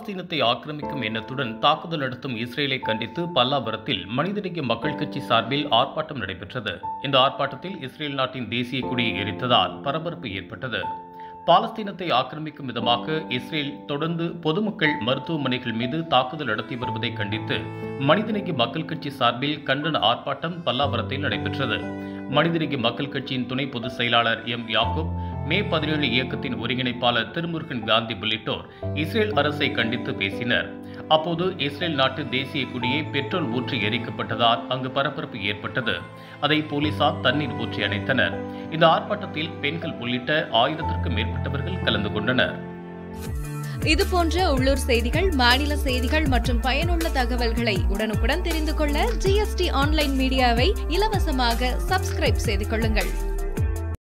பாலஸ்தீனத்தை ஆக்கிரமிக்கும் எண்ணத்துடன் தாக்குதல் நடத்தும் இஸ்ரேலை கண்டித்து பல்லாவரத்தில் மனிதநேய மக்கள் கட்சி சார்பில் ஆர்ப்பாட்டம் நடைபெற்றது. இந்த ஆர்ப்பாட்டத்தில் இஸ்ரேல் நாட்டின் தேசிய கொடியை எரித்ததால் பரபரப்பு ஏற்பட்டது. பாலஸ்தீனத்தை ஆக்கிரமிக்கும் விதமாக இஸ்ரேல் தொடர்ந்து பொதுமக்கள் மருத்துவமனைகள் மீது தாக்குதல் நடத்தி வருவதை கண்டித்து மனிதநேய மக்கள் கட்சி சார்பில் கண்டன ஆர்ப்பாட்டம் பல்லாவரத்தில் நடைபெற்றது. மனிதநேய மக்கள் கட்சியின் துணை பொதுச் செயலாளர் எம். யாக்கூப், மே 17 இயக்கத்தின் ஒருங்கிணைப்பாளர் திருமுருகன் காந்தி உள்ளிட்டோர் இஸ்ரேல் அரசை கண்டித்து பேசினர். அப்போது இஸ்ரேல் நாட்டு தேசிய கொடியை பெட்ரோல் ஊற்றி எரிக்கப்பட்டதால் அங்கு பரபரப்பு ஏற்பட்டது. அதை போலீசார் தண்ணீர் ஊற்றி அணைத்தனர். இந்த ஆர்ப்பாட்டத்தில் பெண்கள் உள்ளிட்ட 1000க்கும் மேற்பட்டவர்கள் கலந்து கொண்டனர். இதுபோன்ற உள்ளூர் செய்திகள், மாநில செய்திகள் மற்றும் பயனுள்ள தகவல்களை உடனுக்குடன் தெரிந்து கொள்ள GST ஆன்லைன் மீடியாவை இலவசமாக சப்ஸ்கிரைப் செய்து கொள்ளுங்கள்.